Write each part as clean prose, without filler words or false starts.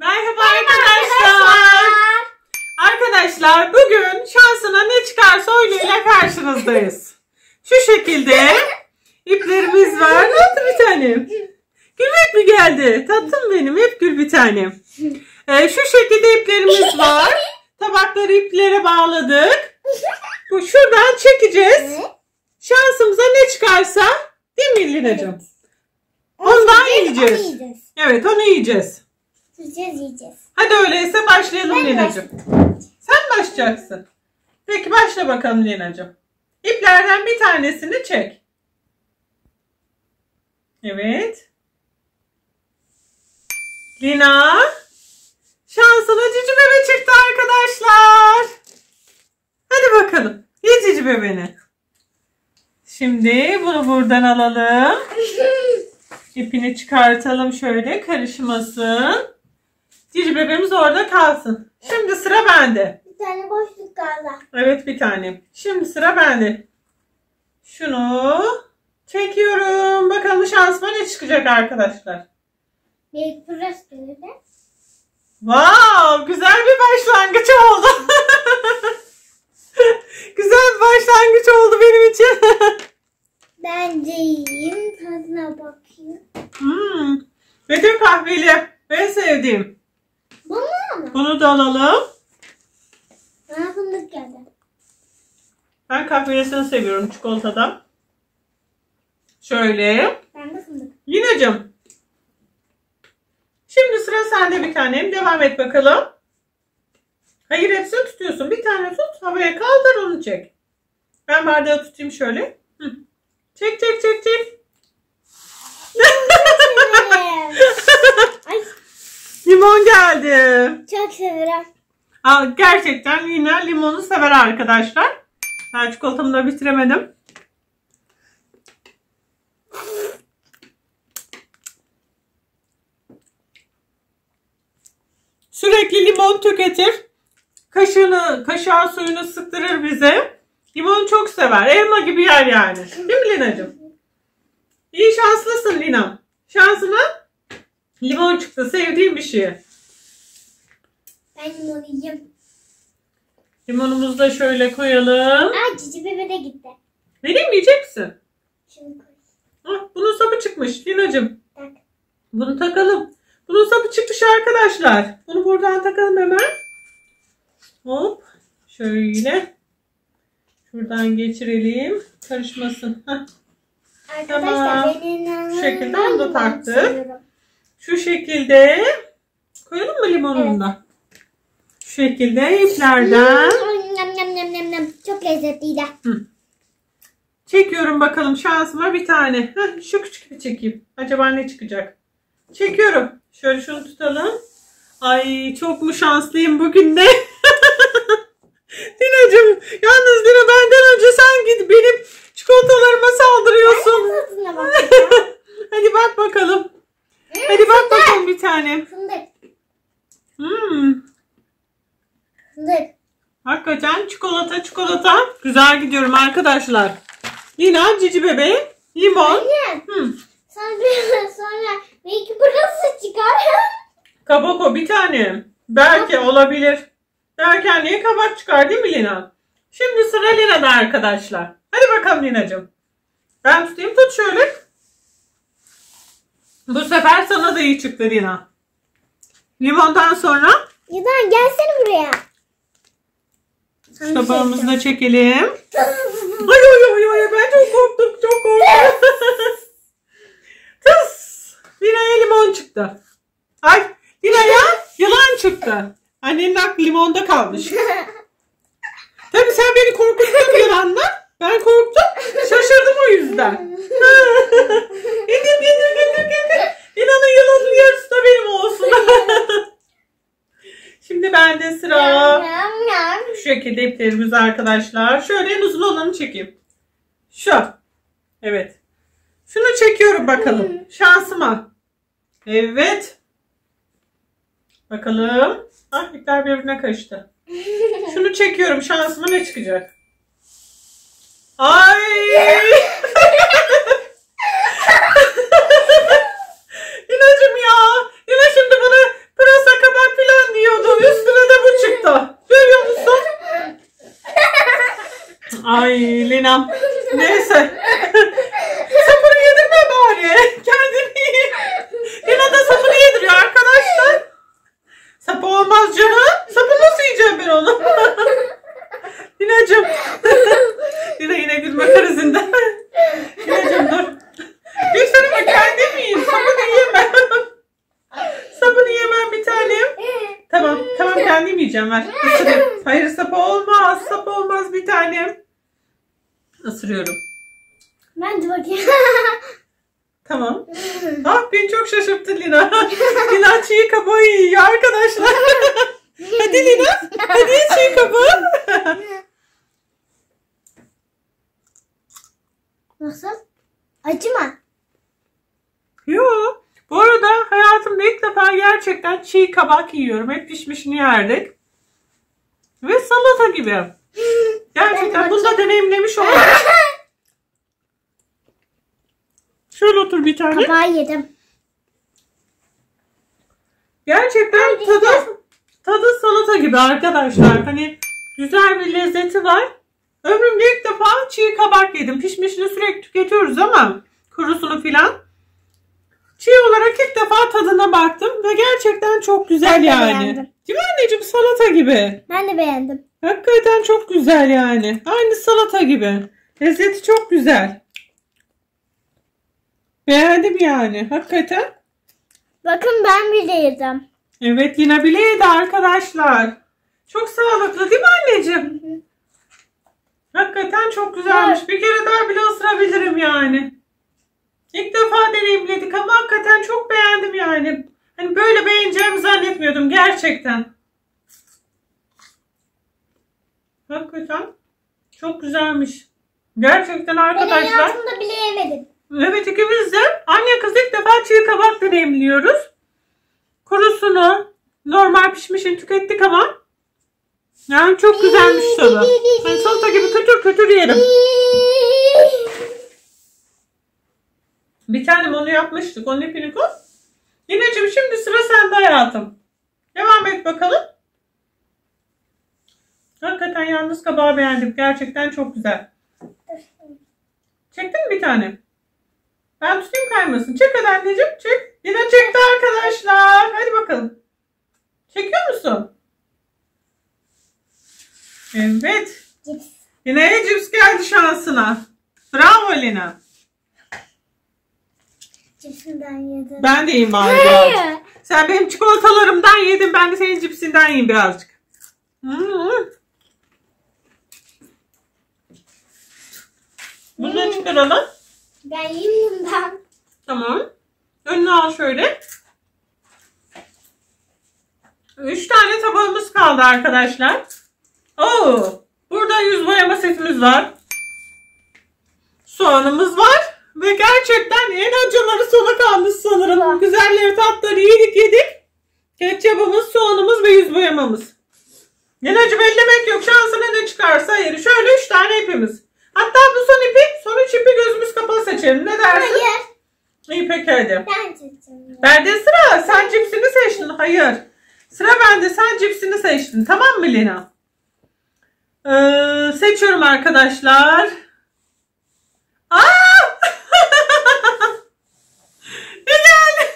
Merhaba arkadaşlar. Arkadaşlar bugün şansına ne çıkarsa oyunuyla karşınızdayız. Şu şekilde iplerimiz var. Ne oldu bir tanem? Gülbek mi geldi? Tatlım benim, hep gül bir tanem. Şu şekilde iplerimiz var. Tabakları iplere bağladık. Bu şuradan çekeceğiz. Şansımıza ne çıkarsa, değil mi Lina'cığım? Ondan yiyeceğiz. Evet, onu yiyeceğiz. Yiyeceğiz. Hadi öyleyse başlayalım Lina'cığım. Sen başlayacaksın. Peki başla bakalım Lina'cığım. İplerden bir tanesini çek. Evet. Lina. Şansına cici bebe çıktı arkadaşlar. Hadi bakalım. Ye cici bebeni. Şimdi bunu buradan alalım. İpini çıkartalım şöyle karışmasın. Cici bebeğimiz orada kalsın. Şimdi sıra bende. Bir tane boşluk kaldı. Evet bir tane. Şimdi sıra bende. Şunu çekiyorum. Bakalım şansıma ne çıkacak arkadaşlar. Büyük burası böyle. Wow, güzel bir başlangıç oldu. Güzel bir başlangıç oldu benim için. Bence yiyeyim. Tadına bakayım. Betim kahveli. Ben sevdiğim. Bunu da alalım. Bana fındık geldi. Ben kahveresini seviyorum çikolatadan. Şöyle. Ben de fındık. Lina'cığım. Şimdi sıra sende bir tanem. Devam et bakalım. Hayır hepsini tutuyorsun. Bir tane tut. Havaya kaldır onu çek. Ben bardağı tutayım şöyle. Hı. Çek çek çek çek. Limon geldi. Çok severim. Aa, gerçekten Lina limonu sever arkadaşlar. Ben çikolatamı da bitiremedim. Sürekli limon tüketir. Kaşığa suyunu sıktırır bize. Limonu çok sever. Elma gibi yer yani. Değil mi Lina'cığım? İyi şanslısın Lina. Şansına limon çıktı. Sevdiğim bir şey. Ben limonu yiyeyim. Limonumuzu da şöyle koyalım. Aa, cici bebe de gitti. Vereyim mi? Yiyecek misin? Şimdi koy. Bunun sapı çıkmış Lina'cığım. Tak. Bunu takalım. Bunun sapı çıkmış arkadaşlar. Bunu buradan takalım hemen. Hop. Şöyle. Şuradan geçirelim. Karışmasın. Heh. Arkadaşlar tamam. Şu şekilde onu da taktık. Şu şekilde koyalım mı limonunu da? Evet. Şu şekilde iplerden. Çok lezzetliydi. Hı. Çekiyorum bakalım şansıma bir tane. Heh, şu küçük bir çekeyim. Acaba ne çıkacak? Çekiyorum. Şöyle şunu tutalım. Ay çok mu şanslıyım bugün de? Lina'cığım yalnız Lina benden önce sen git benim çikolatalarıma saldırıyorsun. Hadi bak bakalım. Hadi bak bakalım bir tane. Fındık. Fındık. Hakikaten çikolata. Güzel gidiyorum arkadaşlar. Lina, cici bebe, limon. Anne. Sonra belki burası çıkar. Kabak bir tane. Belki olabilir. Belki anneye kabak çıkar değil mi Lina? Şimdi sıra Lina'da arkadaşlar. Hadi bakalım Lina'cığım. Ben tutayım tut şöyle. Bu sefer sana da iyi çıktı Lina. Limondan sonra. Yudan gelsene buraya. Tabağımızı da çekelim. Ay ben çok korktum. Tıs. Lina'ya limon çıktı. Ay Lina'ya yılan çıktı. Annenin aklı limonda kalmış. Tabii sen beni korkuttun yılanla. Ben korktum. Şaşırdım o yüzden. Getir. Lina'nın yılanın yarısı da benim olsun. Şimdi bende sıra. Şu şekilde iplerimiz arkadaşlar. Şöyle en uzun olanı çekeyim. Şu. Evet. Şunu çekiyorum bakalım. Şansıma. Evet. Bakalım. Ah ipler birbirine kaçtı. Şunu çekiyorum. Şansıma ne çıkacak? Ay! Lina'cığım ya. Lina şimdi bunu pırasa kabak Minam. Neyse. Sapını yedirme bari. Kendini yiyeyim. Lina da sapını yediriyor arkadaşlar. Sapı olmaz canım. Sapı nasıl yiyeceğim ben onu? Lina'cığım. Lina yine gülme krizinde. Lina'cığım dur. Gülsene mi? Kendim yiyeyim. Sapını yiyemem. Sapını yiyemem bir tanem. Tamam. Tamam kendim yiyeceğim. Ver. Isırayım. Hayır sapı olmaz. Sapı olmaz bir tanem. Isırıyorum. Ben de bakayım. Tamam. Ah beni çok şaşırttı Lina. Lina çiğ kabuğu yiyor arkadaşlar. Hadi Lina. Hadi çiğ kabuğu. Nasıl? Acı mı? Yok. Bu arada hayatımda ilk defa gerçekten çiğ kabak yiyorum. Hep pişmişini yerdik. Ve salata gibi. Gerçekten bunu da deneyimlemiş oldum. Şöyle otur bir tane. Kabağı yedim. Gerçekten tadı salata gibi arkadaşlar. Hani güzel bir lezzeti var. Ömrümde ilk defa çiğ kabak yedim. Pişmişini sürekli tüketiyoruz ama kurusunu filan. Çiğ olarak ilk defa tadına baktım ve gerçekten çok güzel ben yani. Beğendim. Değil mi anneciğim? Salata gibi. Ben de beğendim. Hakikaten çok güzel yani. Aynı salata gibi. Lezzeti çok güzel. Beğendim yani. Hakikaten. Bakın ben bile yedim. Evet yine bile yedi arkadaşlar. Çok sağlıklı değil mi anneciğim? Hı hı. Hakikaten çok güzelmiş. Evet. Bir kere daha bile ısırabilirim yani. İlk defa deneyimledik ama hakikaten çok beğendim yani. Hani böyle beğeneceğimi zannetmiyordum gerçekten. Hakikaten çok güzelmiş. Gerçekten arkadaşlar. Ben hayatımda bile yemedim. Evet ikimiz de anne kız ilk defa çiğ kabak deneyimliyoruz. Kurusunu normal pişmişini tükettik ama yani çok güzelmiş tadı. Hani salata gibi kötür kötür yerim. Bir tanem onu yapmıştık. O ne pinikos? Yineciğim şimdi sıra sende hayatım. Devam et bakalım. Hakikaten yalnız kabağı beğendim. Gerçekten çok güzel. Çektin mi bir tane? Ben tutayım kaymasın. Çek hadi anneciğim. Çek. Yine çekti arkadaşlar. Hadi bakalım. Çekiyor musun? Evet. Cips. Yine cips geldi şansına. Bravo Lina. Cipsinden yedim. Ben de yiyeyim bari. Sen benim çikolatalarımdan yedin. Ben de senin cipsinden yiyeyim birazcık. Bunları çıkaralım. Ben yiyeyim bundan. Tamam. Önüne al şöyle. 3 tane tabağımız kaldı arkadaşlar. Oo, burada yüz boyama setimiz var. Soğanımız var. Ve gerçekten en acıları sona kalmış sanırım. Tamam. Güzelleri tatları yedik. Ketçapımız, soğanımız ve yüz boyamamız. Lina'cığım ellemek yok. Şansına ne çıkarsa yeri. Şöyle 3 tane ipimiz. Hatta bu son ipi gözümüz kapalı seçelim. Ne dersin? Hayır. İyi peki hadi. Ben cipsini. Bende sıra. Sen cipsini seçtin. Hayır. Sıra bende. Sen cipsini seçtin. Tamam mı Lina? Seçiyorum arkadaşlar. Aaa! Lina!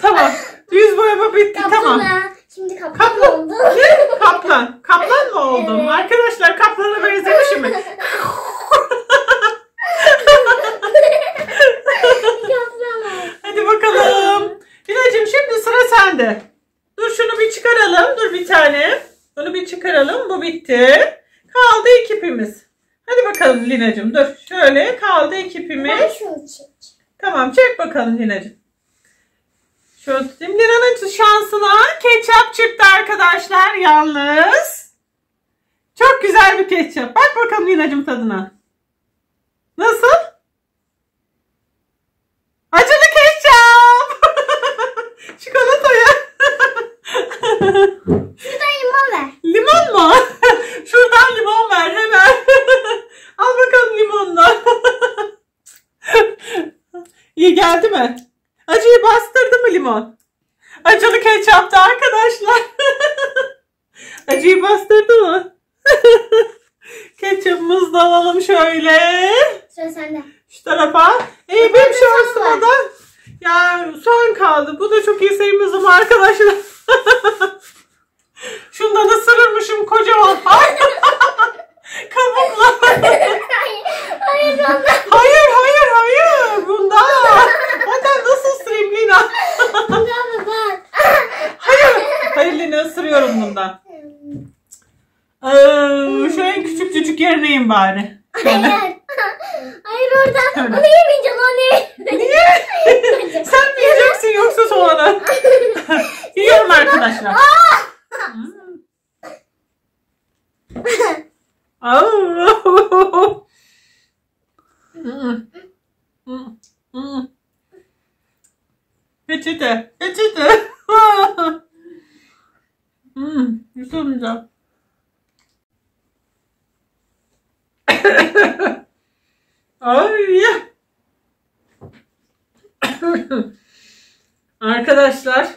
Tamam. Yüz boyama bitti. Tamam. Şimdi kaplan oldu. Ne? Kaplan. Kaplan mı oldum? Evet. Arkadaşlar kaplana benzemişim mi? Hadi bakalım. Lina'cığım şimdi sıra sende. Dur şunu bir çıkaralım. Dur bir tane. Bunu bir çıkaralım. Bu bitti. Kaldı iki ipimiz. Hadi bakalım Lina'cığım. Dur. Şöyle kaldı iki ipimiz. Tamam çek bakalım Lina'cığım. Şöyle tutayım. Lina'nın şansına ketçap çıktı arkadaşlar. Yalnız çok güzel bir ketçap. Bak bakalım Lina'cığım tadına. Nasıl? Acılı ketçap. Çikolataya. Şuradan limon ver. Limon mu? Şuradan limon ver hemen. Al bakalım limonla. İyi geldi mi? Acıyı bastırdı mı limon? Acılı ketçaptı arkadaşlar. Acıyı bastırdı mı? Ketçapımızı da alalım şöyle. Sıra sende. Şu tarafa. Benim şansıma da ya soğan kaldı. Bu da çok iyi sayımızım arkadaşlar. Şundan ısırırmışım kocaman. Kabukla. Hayır. Bunda. Ondan nasıl ısırayım Lina? Hayır Lina ısırıyorum bundan. Şu en küçük yerineyim bari. Hayır oradan. Onu yemeyeceğim anne. Niye? Sen mi yiyeceksin yoksa soğanı? Yiyorum arkadaşlar. Peçete. Güzel. Ay. Arkadaşlar.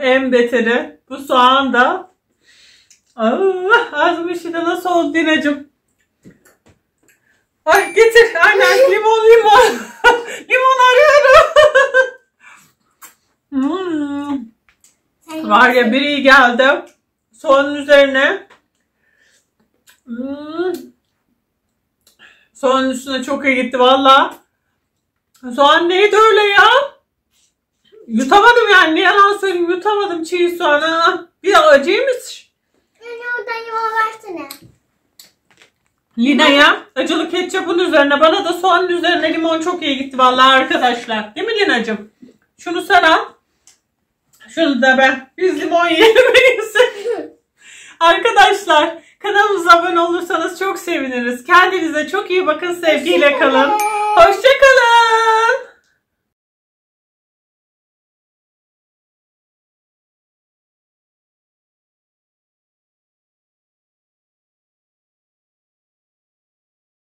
En beteri. Bu soğan da. Ağzım işi de nasıl oldu Dinacığım? Ay getir. Aynen limon. Limon arıyorum. Var ya, bir iyi geldi. Soğanın üzerine. Soğanın üstüne çok iyi gitti valla. Soğan neydi öyle ya? Yutamadım yani, ne yalan söyleyeyim, yutamadım çiğ soğanı. Bir acıymış. Lina'ya acılı ketçapın üzerine, bana da soğanın üzerine limon çok iyi gitti valla arkadaşlar. Değil mi Lina'cığım? Şunu sen al. Şunu da ben. Biz limon yiyemeyiz. Arkadaşlar, kanalımıza abone olursanız çok seviniriz. Kendinize çok iyi bakın. Sevgiyle kalın. Hoşça kalın.